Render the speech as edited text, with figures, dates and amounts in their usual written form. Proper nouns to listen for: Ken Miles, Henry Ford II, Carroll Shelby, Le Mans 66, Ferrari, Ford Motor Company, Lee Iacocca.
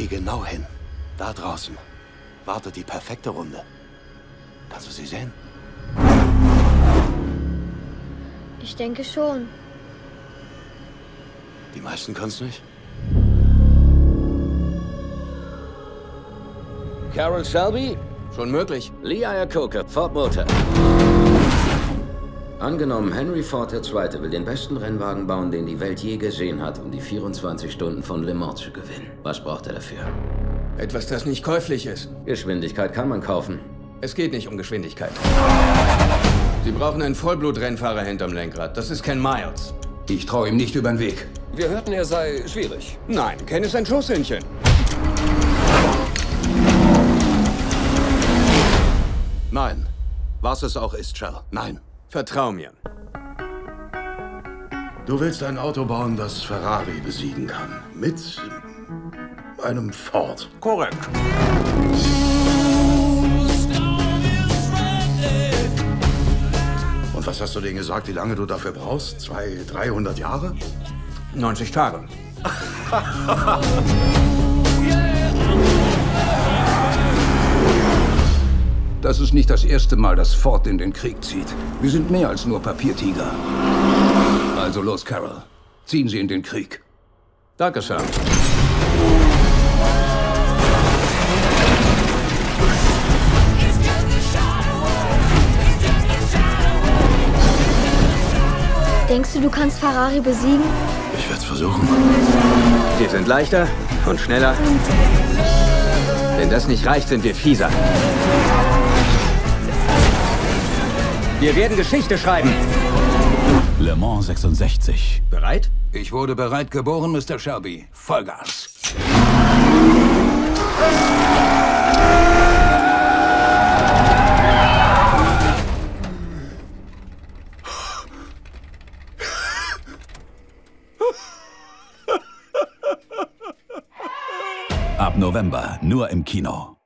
Sieh genau hin. Da draußen wartet die perfekte Runde. Kannst du sie sehen? Ich denke schon. Die meisten können es nicht. Carroll Shelby? Schon möglich. Lee Iacocca, Ford Motor. Angenommen, Henry Ford II. Will den besten Rennwagen bauen, den die Welt je gesehen hat, um die 24 Stunden von Le Mans zu gewinnen. Was braucht er dafür? Etwas, das nicht käuflich ist. Geschwindigkeit kann man kaufen. Es geht nicht um Geschwindigkeit. Sie brauchen einen Vollblut-Rennfahrer hinterm Lenkrad. Das ist Ken Miles. Ich traue ihm nicht über den Weg. Wir hörten, er sei schwierig. Nein, Ken ist ein Schusshähnchen. Nein. Was es auch ist, Shell. Nein. Vertrau mir. Du willst ein Auto bauen, das Ferrari besiegen kann. Mit einem Ford. Korrekt. Und was hast du denen gesagt, wie lange du dafür brauchst? 200, 300 Jahre? 90 Tage. Das ist nicht das erste Mal, dass Ford in den Krieg zieht. Wir sind mehr als nur Papiertiger. Also los, Carroll. Ziehen Sie in den Krieg. Danke, Sir. Denkst du, du kannst Ferrari besiegen? Ich werde es versuchen. Wir sind leichter und schneller. Wenn das nicht reicht, sind wir fieser. Wir werden Geschichte schreiben. Le Mans 66. Bereit? Ich wurde bereit geboren, Mr. Shelby. Vollgas. Ab November nur im Kino.